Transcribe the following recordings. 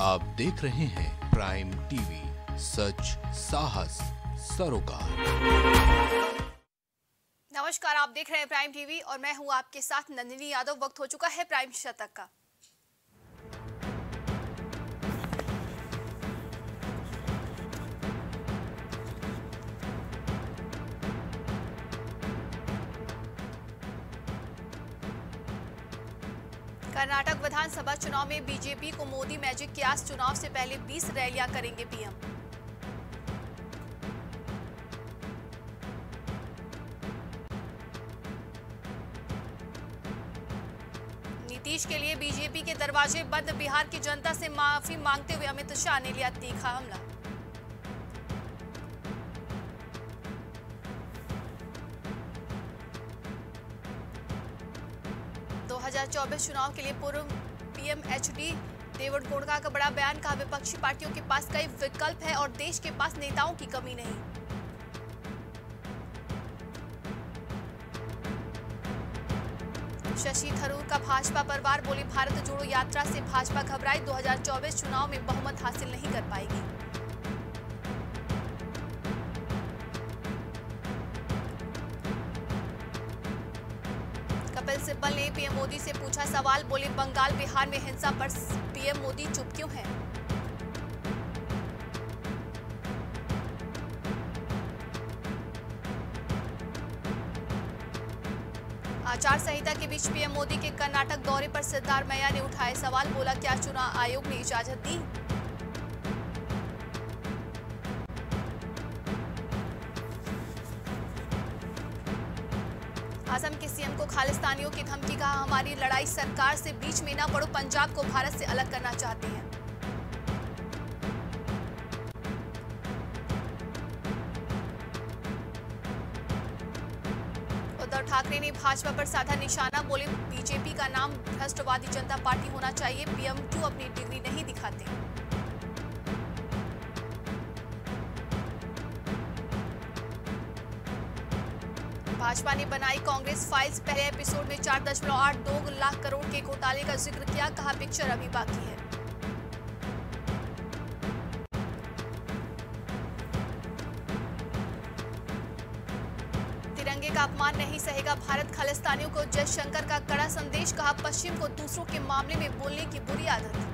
आप देख रहे हैं प्राइम टीवी, सच साहस सरोकार। नमस्कार, आप देख रहे हैं प्राइम टीवी और मैं हूं आपके साथ नंदनी यादव। वक्त हो चुका है प्राइम शतक का। कर्नाटक विधानसभा चुनाव में बीजेपी को मोदी मैजिक की आस, चुनाव से पहले 20 रैलियां करेंगे पीएम। नीतीश के लिए बीजेपी के दरवाजे बंद, बिहार की जनता से माफी मांगते हुए अमित शाह ने लिया तीखा हमला। चुनाव के लिए पूर्व पीएम HD देवगौड़ा का बड़ा बयान, कहा विपक्षी पार्टियों के पास कई विकल्प है और देश के पास नेताओं की कमी नहीं। शशि थरूर का भाजपा परिवार बोली भारत जोड़ो यात्रा से भाजपा घबराई, 2024 चुनाव में बहुमत हासिल नहीं कर पाएगी। सिब्बल ने पीएम मोदी से पूछा सवाल, बोले बंगाल बिहार में हिंसा पर पीएम मोदी चुप क्यों हैं? आचार संहिता के बीच पीएम मोदी के कर्नाटक दौरे पर सिद्धार मैया ने उठाए सवाल, बोला क्या चुनाव आयोग ने इजाजत दी? असम के सीएम को खालिस्तानियों की धमकी, कहा हमारी लड़ाई सरकार से बीच में ना पड़ो, पंजाब को भारत से अलग करना चाहते हैं। उद्धव ठाकरे ने भाजपा पर साधा निशाना, बोले बीजेपी का नाम भ्रष्टवादी जनता पार्टी होना चाहिए, पीएम क्यों अपनी डिग्री नहीं दिखाते? भाजपा ने बनाई कांग्रेस फाइल्स, पहले एपिसोड में 4.82 लाख करोड़ के घोटाले का जिक्र किया, कहा पिक्चर अभी बाकी है। तिरंगे का अपमान नहीं सहेगा भारत, खालिस्तानियों को जयशंकर का कड़ा संदेश, कहा पश्चिम को दूसरों के मामले में बोलने की बुरी आदत।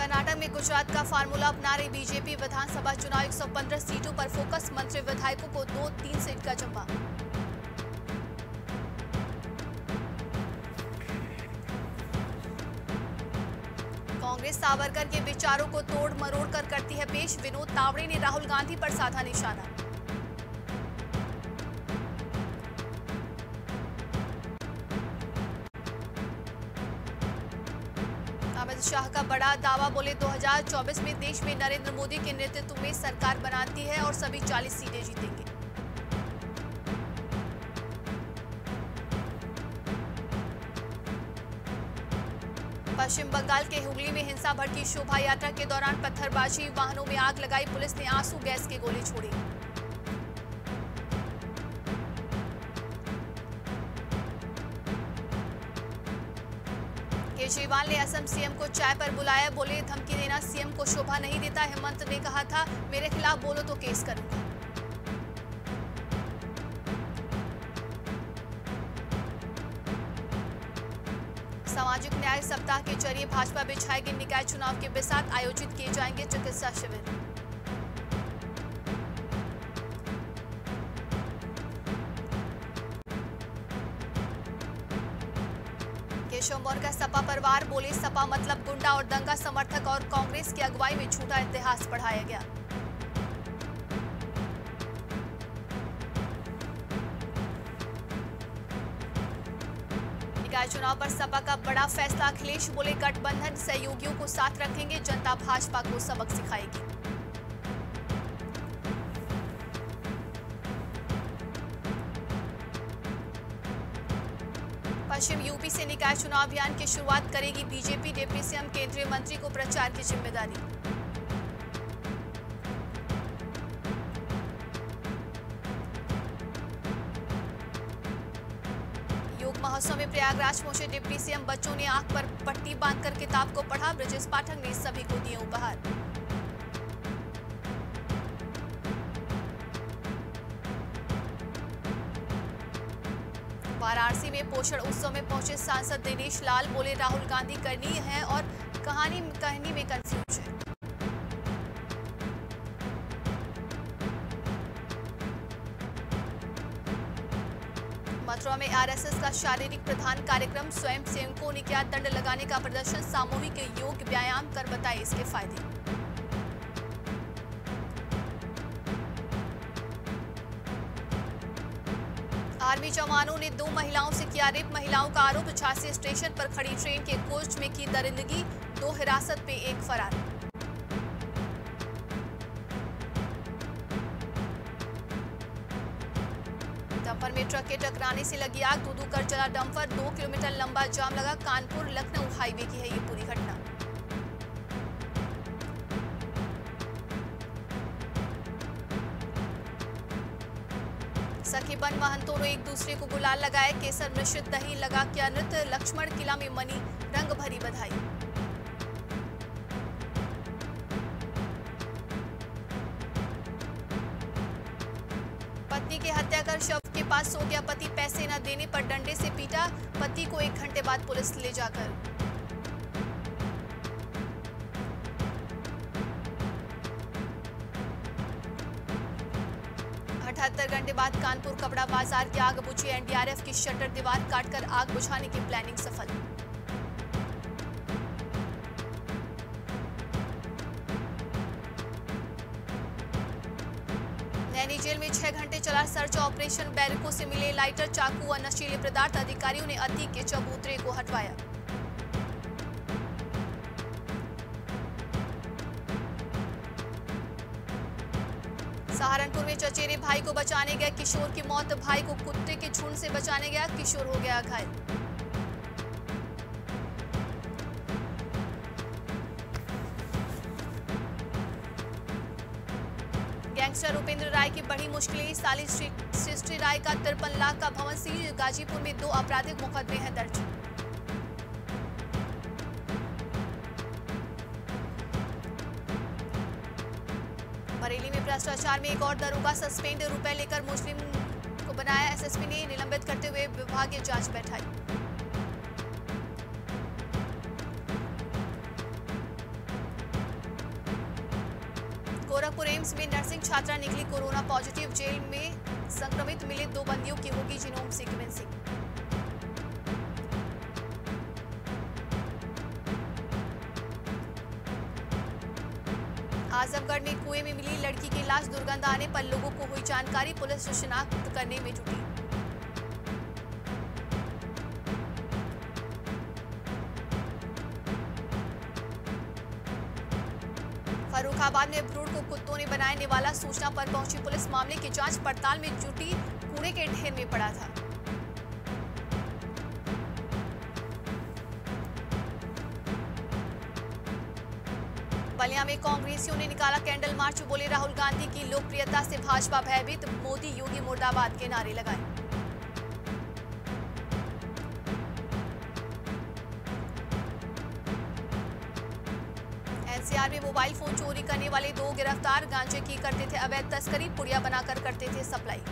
कर्नाटक में गुजरात का फार्मूला अपना रही बीजेपी, विधानसभा चुनाव 115 सीटों पर फोकस, मंत्री विधायकों को 2-3 सीट का जब्बा। कांग्रेस सावरकर के विचारों को तोड़ मरोड़ कर करती है पेश, विनोद तावड़े ने राहुल गांधी पर साधा निशाना। अमित शाह का बड़ा दावा, बोले 2024 में देश में नरेंद्र मोदी के नेतृत्व में सरकार बनाती है और सभी 40 सीटें जीतेंगे। पश्चिम बंगाल के हुगली में हिंसा भड़की, शोभा यात्रा के दौरान पत्थरबाजी, वाहनों में आग लगाई पुलिस ने, आंसू गैस के गोले छोड़े। केजरीवाल ने असम सीएम को चाय पर बुलाया, बोले धमकी देना सीएम को शोभा नहीं देता, हेमंत ने कहा था मेरे खिलाफ बोलो तो केस करूंगा। सामाजिक न्याय सप्ताह के जरिए भाजपा बिछाएगी निकाय चुनाव के बिसात, आयोजित किए जाएंगे चिकित्सा शिविर। केशव का सपा परिवार, बोले सपा मतलब गुंडा और दंगा समर्थक और कांग्रेस की अगुवाई में झूठा इतिहास पढ़ाया गया। निकाय चुनाव पर सपा का बड़ा फैसला, अखिलेश बोले गठबंधन सहयोगियों को साथ रखेंगे, जनता भाजपा को सबक सिखाएगी। पश्चिम यूपी से निकाय चुनाव अभियान की शुरुआत करेगी बीजेपी, डिप्टी सीएम केंद्रीय मंत्री को प्रचार की जिम्मेदारी। महोत्सव में प्रयागराज पहुंचे डिप्टी सीएम, बच्चों ने आंख पर पट्टी बांधकर किताब को पढ़ा। ब्रजेश पाठक ने सभी को दिए उपहार। वाराणसी में पोषण उत्सव में पहुंचे सांसद दिनेश लाल, बोले राहुल गांधी करनी है और कहानी कहनी में कंफ्यूज है। मथुरा में आरएसएस का शारीरिक प्रधान कार्यक्रम, स्वयं सेवकों ने किया दंड लगाने का प्रदर्शन, सामूहिक योग व्यायाम कर बताए इसके फायदे। आर्मी जवानों ने 2 महिलाओं से किया रेप, महिलाओं का आरोप। झांसी स्टेशन पर खड़ी ट्रेन के कोच में की दरिंदगी, 2 हिरासत पे, 1 फरार। डंपर में ट्रक के टकराने से लगी आग, धू धू कर जला डंपर, 2 किलोमीटर लंबा जाम लगा। कानपुर लखनऊ हाईवे की है ये पूरी घटना। सखीबन महंतों ने एक दूसरे को गुलाल लगाए, केसर मिश्रित दही लगा किया नृत्य। लक्ष्मण किला में मनी रंग भरी बधाई। पत्नी की हत्या कर शव के पास सो गया पति, पैसे न देने पर डंडे से पीटा। पति को 1 घंटे बाद पुलिस ले जाकर। घंटे बाद कानपुर कपड़ा बाजार की आग बुझी, एनडीआरएफ की शटर दीवार काटकर आग बुझाने की प्लानिंग सफल। नैनी जेल में 6 घंटे चला सर्च ऑपरेशन, बैरिकों से मिले लाइटर, चाकू और नशीले पदार्थ। अधिकारियों ने अति के चबूतरे को हटवाया। सहारनपुर में चचेरे भाई को बचाने गया किशोर की मौत, भाई को कुत्ते के झुंड से बचाने गया किशोर, हो गया घायल। गैंगस्टर उपेंद्र राय की बड़ी मुश्किलें, साली सृष्टि राय का 53 लाख का भवन सील। गाजीपुर में 2 आपराधिक मुकदमे हैं दर्ज। बरेली में भ्रष्टाचार में एक और दरोगा सस्पेंड, रुपए लेकर मुस्लिम को बनाया एसएसपी ने, निलंबित करते हुए विभागीय जांच बैठाई। गोरखपुर एम्स में नर्सिंग छात्रा निकली कोरोना पॉजिटिव, जेल में संक्रमित मिले 2 बंदियों की होगी जीनोम सीक्वेंसिंग। आजमगढ़ में कुएं में मिली लड़की की लाश, दुर्गंध आने पर लोगों को हुई जानकारी, पुलिस शिनाख्त करने में जुटी। फर्रुखाबाद में भ्रूण को कुत्तों ने बनाया निवाला, सूचना पर पहुंची पुलिस, मामले की जांच पड़ताल में जुटी, कूड़े के ढेर में पड़ा था। बलिया में कांग्रेसियों ने निकाला कैंडल मार्च, बोले राहुल गांधी की लोकप्रियता से भाजपा भयभीत, मोदी योगी मुर्दाबाद के नारे लगाए। एनसीआर में मोबाइल फोन चोरी करने वाले 2 गिरफ्तार, गांजे की करते थे अवैध तस्करी, पुड़िया बनाकर करते थे सप्लाई।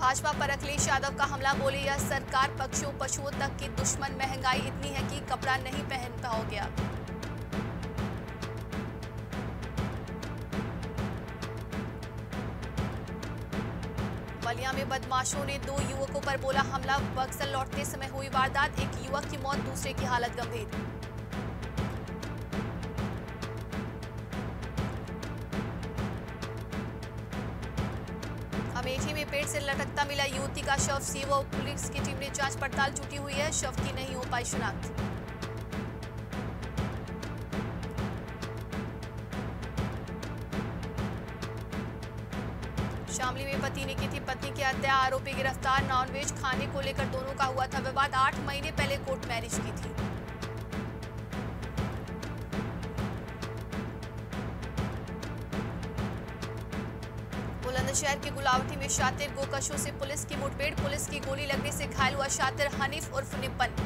भाजपा पर अखिलेश यादव का हमला, बोले यह सरकार पक्षियों पशुओं तक की दुश्मन, महंगाई इतनी है कि कपड़ा नहीं पहन पाओगे। बलिया में बदमाशों ने 2 युवकों पर बोला हमला, बक्सर लौटते समय हुई वारदात, एक युवक की मौत, दूसरे की हालत गंभीर। अमेठी में पेट से लटकता मिला युवती का शव, सीओ पुलिस की टीम ने जांच पड़ताल जुटी हुई है, शव की नहीं हो पाई शिनाख्त। शामली में पति ने की थी पत्नी की हत्या, आरोपी गिरफ्तार, नॉनवेज खाने को लेकर दोनों का हुआ था विवाद, 8 महीने पहले कोर्ट मैरिज की थी। बुलंदशहर के गुलावटी में शातिर गोकशों से पुलिस की मुठभेड़, पुलिस की गोली लगने से घायल हुआ शातिर हनीफ उर्फ निपन।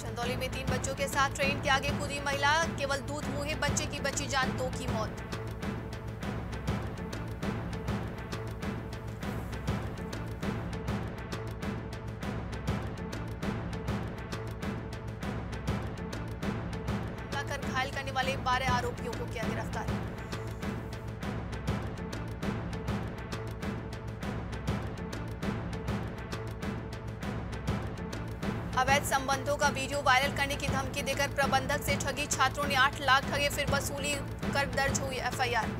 चंदौली में 3 बच्चों के साथ ट्रेन के आगे कूदी महिला, केवल दूध मुहे बच्चे की बची जान, 2 की मौत। घायल करने वाले 12 आरोपियों को किया गिरफ्तार। अवैध संबंधों का वीडियो वायरल करने की धमकी देकर प्रबंधक से ठगी छात्रों ने 8 लाख ठगे, फिर वसूली कर दर्ज हुई एफआईआर।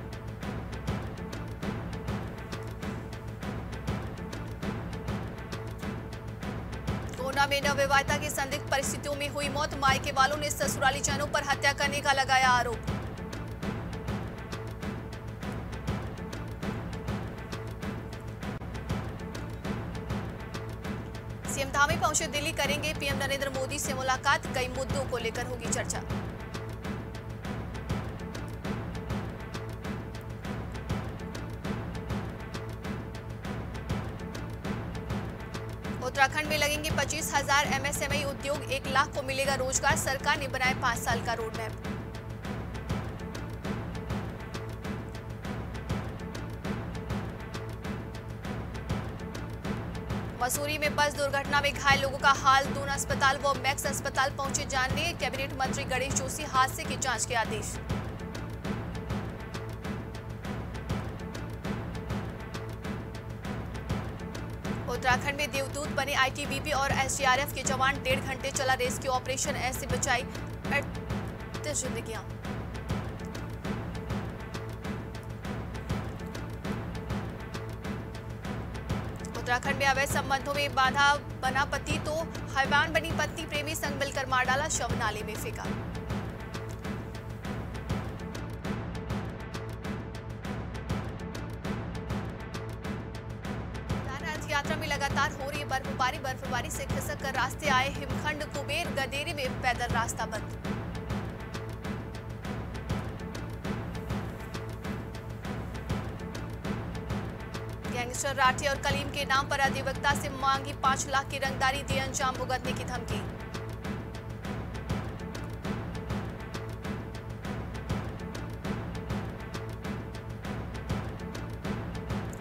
में नवविवाहिता की संदिग्ध परिस्थितियों में हुई मौत, मायके वालों ने ससुराली जनों पर हत्या करने का लगाया आरोप। सीएम धामी पहुंचे दिल्ली, करेंगे पीएम नरेंद्र मोदी से मुलाकात, कई मुद्दों को लेकर होगी चर्चा। उत्तराखंड में लगेंगे 25,000 MSME उद्योग, 1 लाख को मिलेगा रोजगार, सरकार ने बनाया 5 साल का रोड मैप। मसूरी में बस दुर्घटना में घायल लोगों का हाल, दून अस्पताल व मैक्स अस्पताल पहुंचे जानने, कैबिनेट मंत्री गणेश जोशी हादसे की जांच के आदेश। उत्तराखंड में देवदूत बने आईटीबीपी और एसडीआरएफ के जवान, 1.5 घंटे चला रेस्क्यू ऑपरेशन, ऐसे बचाई 38 जिंदगियां। उत्तराखंड में अवैध संबंधों में बाधा बना पति तो हैवान बनी पत्नी, प्रेमी संग मिलकर मार डाला, शव नाले में फेंका। यात्रा में लगातार हो रही बर्फबारी से खिसक कर रास्ते आए हिमखंड कुबेर, गदेरे में पैदल रास्ता बंद। गैंगस्टर राठी और कलीम के नाम पर अधिवक्ता से मांगी 5 लाख की रंगदारी, दी अंजाम भुगतने की धमकी।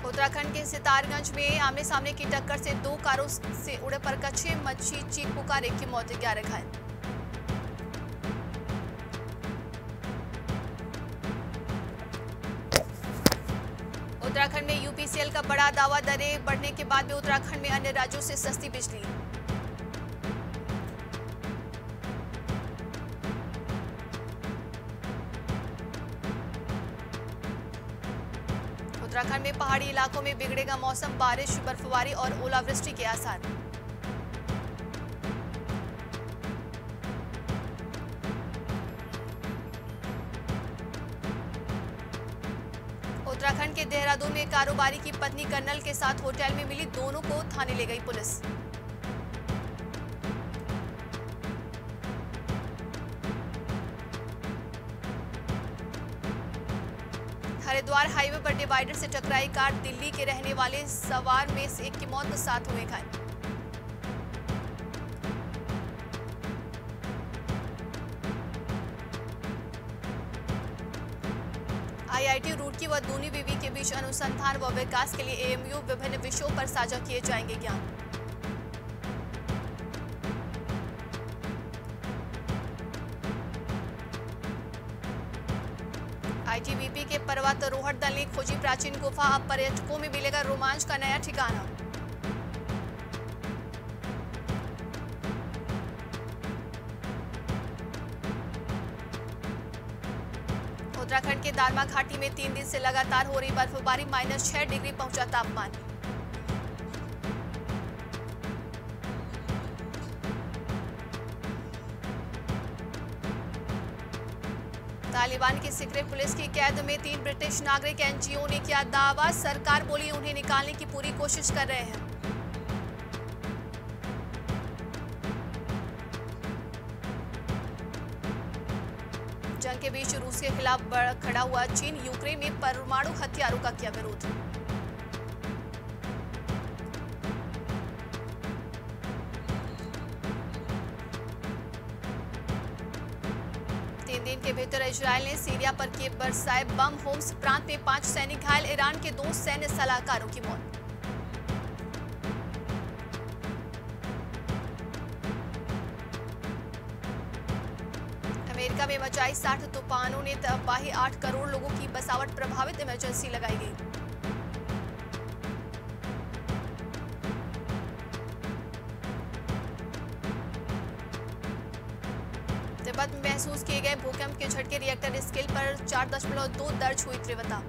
उत्तराखंड के सितारगंज में आमने सामने की टक्कर से 2 कारों से उड़े पर कच्चे मच्छी, चीख पुकारे की मौत, 11 घायल। उत्तराखंड में यूपीसीएल का बड़ा दावा, दरें बढ़ने के बाद भी उत्तराखंड में अन्य राज्यों से सस्ती बिजली। उत्तराखंड में पहाड़ी इलाकों में बिगड़ेगा मौसम, बारिश, बर्फबारी और ओलावृष्टि के आसार। उत्तराखंड के देहरादून में कारोबारी की पत्नी कर्नल के साथ होटल में मिली, दोनों को थाने ले गई पुलिस। हरिद्वार हाईवे पर डिवाइडर से टकराई कार, दिल्ली के रहने वाले सवार में से 1 की मौत, 7 हुए घायल। आईआईटी रुड़की व दूनी विवि के बीच अनुसंधान व विकास के लिए एएमयू, विभिन्न विषयों पर साझा किए जाएंगे ज्ञान। आईटीबीपी के पर्वतारोहण दल ने खोजी प्राचीन गुफा, अब पर्यटकों में मिलेगा रोमांच का नया ठिकाना। उत्तराखंड के दारमा घाटी में 3 दिन से लगातार हो रही बर्फबारी, -6 डिग्री पहुंचा तापमान। तालिबान की सीक्रेट पुलिस की कैद में 3 ब्रिटिश नागरिक, एनजीओ ने किया दावा, सरकार बोली उन्हें निकालने की पूरी कोशिश कर रहे हैं। जंग के बीच रूस के खिलाफ खड़ा हुआ चीन, यूक्रेन में परमाणु हथियारों का किया विरोध। तीन दिन के भीतर इजरायल ने सीरिया पर किए बरसाए बम। होम्स प्रांत में 5 सैनिक घायल, ईरान के 2 सैन्य सलाहकारों की मौत। अमेरिका में मचाई 60 तूफानों ने तबाही, 8 करोड़ लोगों की बसावट प्रभावित, इमरजेंसी लगाई गई। तिब्बत में महसूस किए गए भूकंप के झटके रिएक्टर स्केल पर 4.2 दर्ज हुई तीव्रता।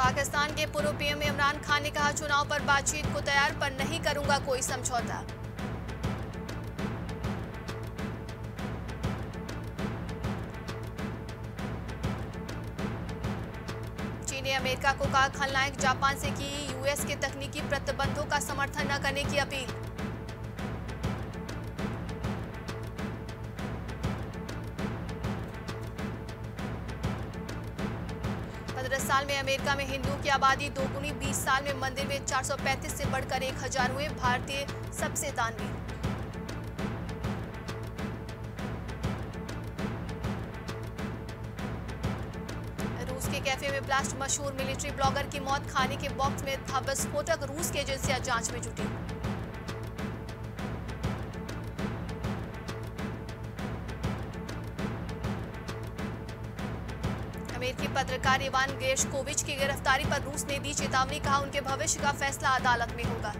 पाकिस्तान के पूर्व पीएम इमरान खान ने कहा, चुनाव पर बातचीत को तैयार पर नहीं करूंगा कोई समझौता। चीन ने अमेरिका को कहा खलनायक जापान से की यूएस के तकनीकी प्रतिबंधों का समर्थन न करने की अपील। साल में अमेरिका में हिंदुओं की आबादी दोगुनी, 20 साल में मंदिर में 435 से बढ़कर 1000 हुए भारतीय सबसे दानवीर। रूस के कैफे में ब्लास्ट, मशहूर मिलिट्री ब्लॉगर की मौत। खाने के बॉक्स में था विस्फोटक, रूस की एजेंसियां जांच में जुटी। अमेरिकी पत्रकार इवान गेर्शकोविच की गिरफ्तारी पर रूस ने दी चेतावनी, कहा उनके भविष्य का फैसला अदालत में होगा।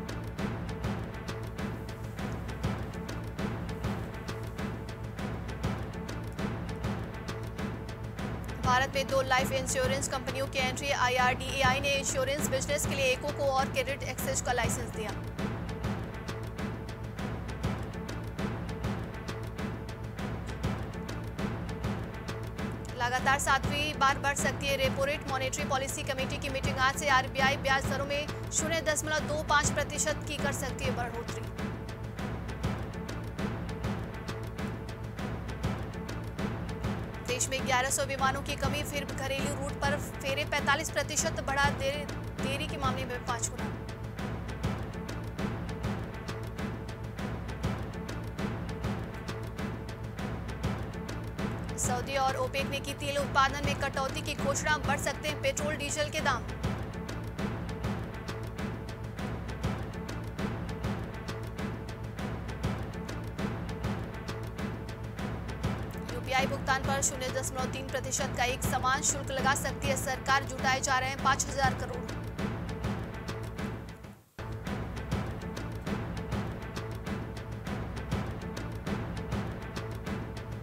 भारत में 2 लाइफ इंश्योरेंस कंपनियों की एंट्री, आईआरडीएआई ने इंश्योरेंस बिजनेस के लिए एको को और क्रेडिट एक्सेस का लाइसेंस दिया। लगातार 7वीं बार बढ़ सकती है repo rate, monetary policy committee की मीटिंग आज से। आरबीआई ब्याज दरों में 0.25% की कर सकती है बढ़ोतरी। देश में 1100 विमानों की कमी, फिर घरेलू रूट पर फेरे 45% बढ़ा, देरी के मामले में 5 गुना। सऊदी और ओपेक ने की तेल उत्पादन में कटौती की घोषणा, बढ़ सकते हैं पेट्रोल डीजल के दाम। यूपीआई भुगतान पर 0.3% का एक समान शुल्क लगा सकती है सरकार, जुटाए जा रहे हैं 5000 करोड़।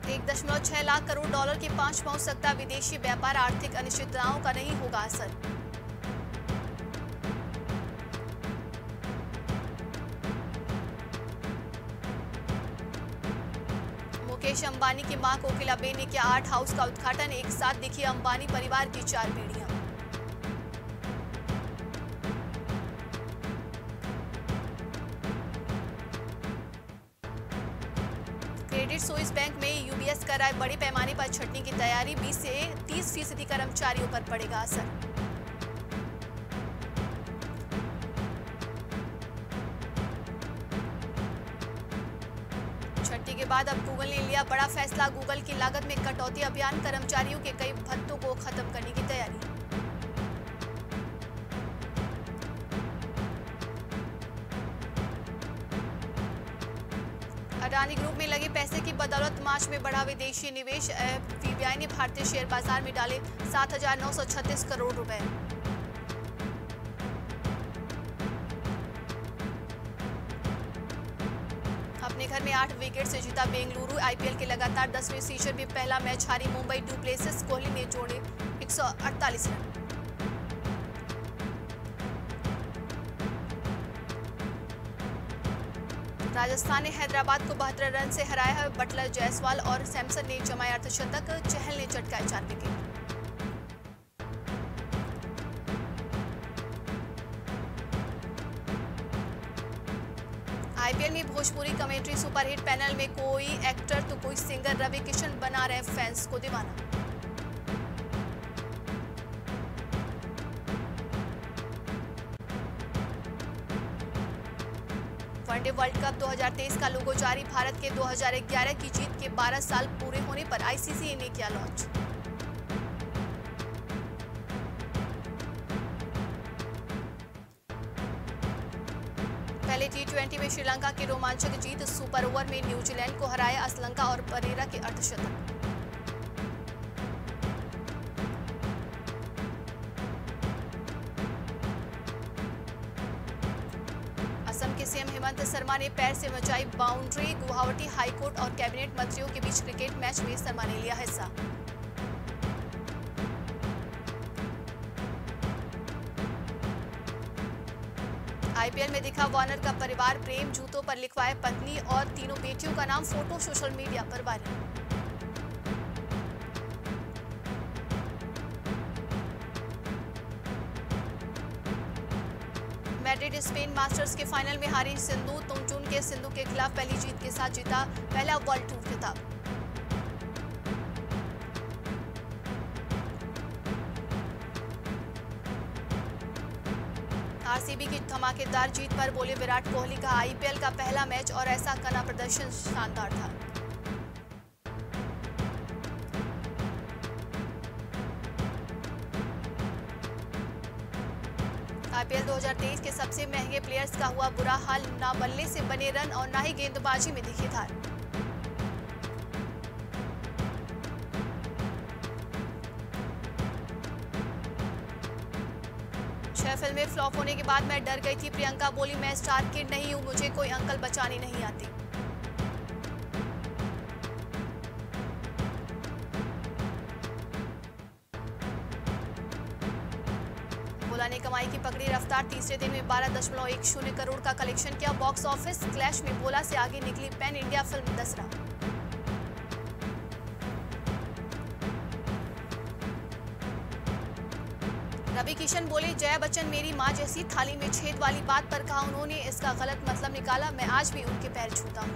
$1.6 लाख करोड़ के पांच पहुंच सकता विदेशी व्यापार, आर्थिक अनिश्चितताओं का नहीं होगा असर। मुकेश अंबानी की मां कोकिला बेनी के 8 हाउस का उद्घाटन, एक साथ दिखी अंबानी परिवार की 4 पीढ़ियां। क्रेडिट स्विस बैंक में यूबीएस कराए बड़े पैमाने पर छंटनी की तैयारी, 20 से 30% कर्मचारियों पर पड़ेगा असर। छंटनी के बाद अब गूगल ने लिया बड़ा फैसला, गूगल की लागत में कटौती अभियान, कर्मचारियों के कई भत्तों को खत्म करने की तैयारी। अडानी ग्रुप में लगे पैसे की बदौलत मार्च में बढ़ा विदेशी निवेश, पीबीआई ने भारतीय शेयर बाजार में डाले 7,936 करोड़ रुपए। अपने घर में 8 विकेट से जीता बेंगलुरु, आईपीएल के लगातार 10वें सीजन में पहला मैच हारी मुंबई। डुप्लेसिस कोहली ने जोड़े 148 रन। राजस्थान ने हैदराबाद को 72 रन से हराया है, बटलर, जायसवाल और सैमसन ने जमाया अर्धशतक, चहल ने चटकाए 4 विकेट। आईपीएल में भोजपुरी कमेंट्री सुपरहिट पैनल में कोई एक्टर तो कोई सिंगर, रवि किशन बना रहे फैंस को दीवाना। वनडे वर्ल्ड कप 2023 का लोगो जारी, भारत के 2011 की जीत के 12 साल पूरे होने पर आईसीसी ने किया लॉन्च। पहले T20 में श्रीलंका की रोमांचक जीत, सुपर ओवर में न्यूजीलैंड को हराया असलंका और परेरा के अर्धशतक। असम के सीएम हेमंत शर्मा ने पैर से मचाई बाउंड्री, गुवाहाटी हाईकोर्ट और कैबिनेट मंत्रियों के बीच क्रिकेट मैच में शर्मा ने लिया हिस्सा। आईपीएल में दिखा वार्नर का परिवार प्रेम, जूतों पर लिखवाए पत्नी और तीनों बेटियों का नाम, फोटो सोशल मीडिया पर वायरल। मैड्रिड स्पेन मास्टर्स के फाइनल में हारी सिंधु, सिंधु के खिलाफ पहली जीत के साथ जीता पहला वर्ल्ड टूर खिताब। आरसीबी की धमाकेदार जीत पर बोले विराट कोहली, का आईपीएल का पहला मैच और ऐसा करना प्रदर्शन शानदार था। आईपीएल 2023 के सबसे महंगे प्लेयर्स का हुआ बुरा हाल, ना बल्ले से बने रन और ना ही गेंदबाजी में दिखी धार। फिल्में फ्लॉप होने के बाद मैं डर गई थी, प्रियंका बोली मैं स्टार किड नहीं हूं, मुझे कोई अंकल बचाने नहीं आती। भोला ने कमाई की पकड़ी रफ्तार, तीसरे दिन में 12.10 करोड़ का कलेक्शन किया। बॉक्स ऑफिस क्लैश में भोला से आगे निकली pan India film Dasara. Ravi Kishan बोले जया बच्चन मेरी मां जैसी, थाली में छेद वाली बात पर कहा उन्होंने इसका गलत मतलब निकाला, मैं आज भी उनके पैर छूता हूं।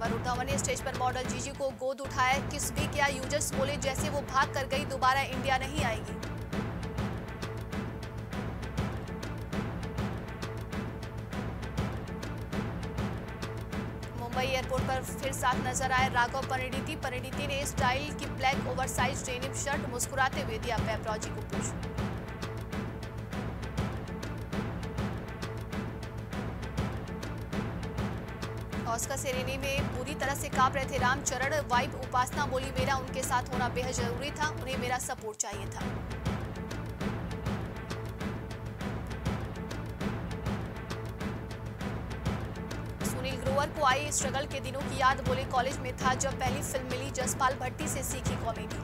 वरुण धवन ने स्टेज पर मॉडल जीजी को गोद उठाया, किस भी किया। यूजर्स बोले जैसे वो भाग कर गई, दोबारा इंडिया नहीं आएगी। एयरपोर्ट पर फिर साथ नजर आए राघव परिणीति, परिणीति ने स्टाइल की ब्लैक ओवरसाइज डेनिम शर्ट, मुस्कुराते हुए दिया पैपराजी को पुश। ऑस्कर सेरेमनी में बुरी तरह से कांप रहे थे रामचरण, वाइफ उपासना बोली मेरा उनके साथ होना बेहद जरूरी था, उन्हें मेरा सपोर्ट चाहिए था। सुनील ग्रोवर को आई स्ट्रगल के दिनों की याद, बोले कॉलेज में था जब पहली फिल्म मिली, जसपाल भट्टी से सीखी कॉमेडी।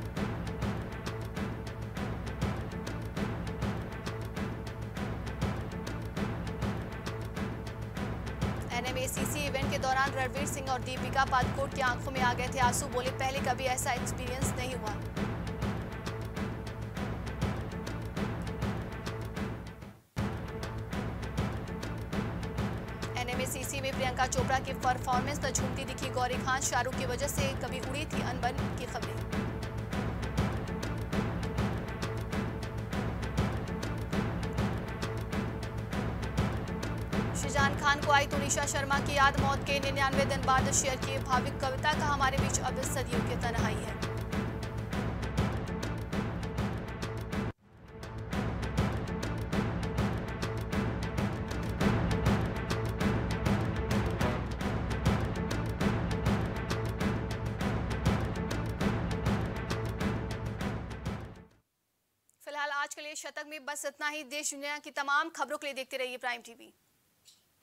NMACC इवेंट के दौरान रणवीर सिंह और दीपिका पादुकोण की आंखों में आ गए थे आंसू, बोले पहले कभी ऐसा एक्सपीरियंस नहीं हुआ। NMACC में प्रियंका चोपड़ा की परफॉर्मेंस पर झूमती दिखी गौरी खान, शाहरुख की वजह से कभी उड़ी थी अनबन की खबरें। शाहजान खान को आई तुनिशा शर्मा की याद, मौत के 99 दिन बाद शेयर किए भावुक कविता, का हमारे बीच अब सदियों की तन्हाई है। फिलहाल आज के लिए शतक में बस इतना ही। देश दुनिया की तमाम खबरों के लिए देखते रहिए प्राइम टीवी।